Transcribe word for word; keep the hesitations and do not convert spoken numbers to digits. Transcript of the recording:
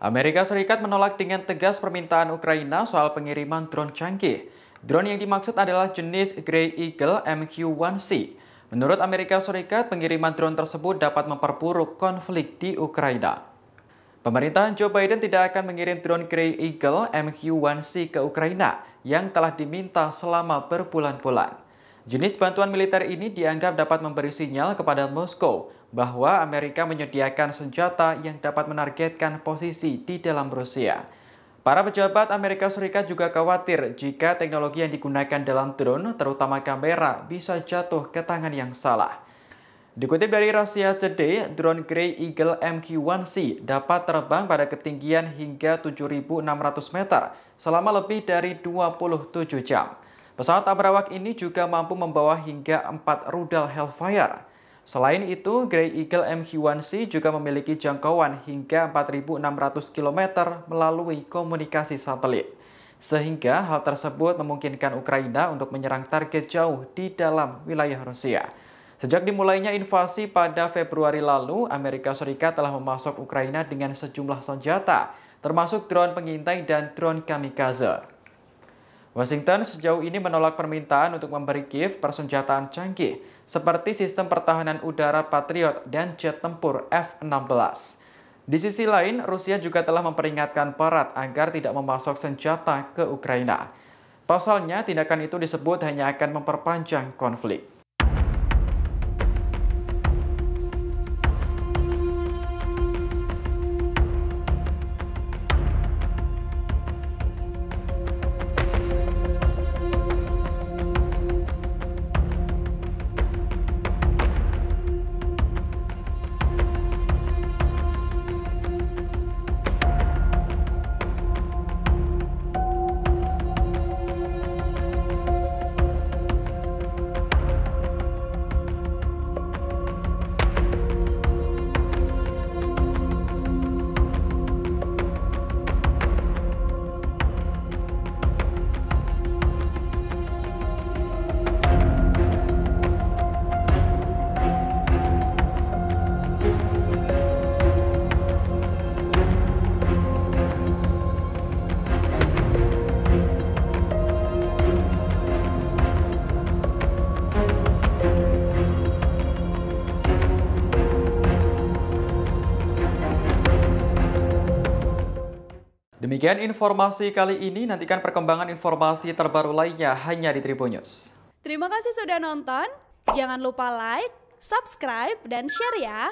Amerika Serikat menolak dengan tegas permintaan Ukraina soal pengiriman drone canggih. Drone yang dimaksud adalah jenis Gray Eagle M Q one C. Menurut Amerika Serikat, pengiriman drone tersebut dapat memperburuk konflik di Ukraina. Pemerintahan Joe Biden tidak akan mengirim drone Gray Eagle M Q one C ke Ukraina yang telah diminta selama berbulan-bulan. Jenis bantuan militer ini dianggap dapat memberi sinyal kepada Moskow bahwa Amerika menyediakan senjata yang dapat menargetkan posisi di dalam Rusia. Para pejabat Amerika Serikat juga khawatir jika teknologi yang digunakan dalam drone, terutama kamera, bisa jatuh ke tangan yang salah. Dikutip dari Rusia Today, drone Gray Eagle M Q one C dapat terbang pada ketinggian hingga tujuh ribu enam ratus meter selama lebih dari dua puluh tujuh jam. Pesawat abrawak ini juga mampu membawa hingga empat rudal Hellfire. Selain itu, Gray Eagle M Q one C juga memiliki jangkauan hingga empat ribu enam ratus kilometer melalui komunikasi satelit. Sehingga hal tersebut memungkinkan Ukraina untuk menyerang target jauh di dalam wilayah Rusia. Sejak dimulainya invasi pada Februari lalu, Amerika Serikat telah memasok Ukraina dengan sejumlah senjata, termasuk drone pengintai dan drone kamikaze. Washington sejauh ini menolak permintaan untuk memberi Kiev persenjataan canggih, seperti sistem pertahanan udara Patriot dan jet tempur F enam belas. Di sisi lain, Rusia juga telah memperingatkan Barat agar tidak memasok senjata ke Ukraina. Pasalnya, tindakan itu disebut hanya akan memperpanjang konflik. Demikian informasi kali ini, nantikan perkembangan informasi terbaru lainnya hanya di Tribunnews. Terima kasih sudah nonton, jangan lupa like, subscribe, dan share ya!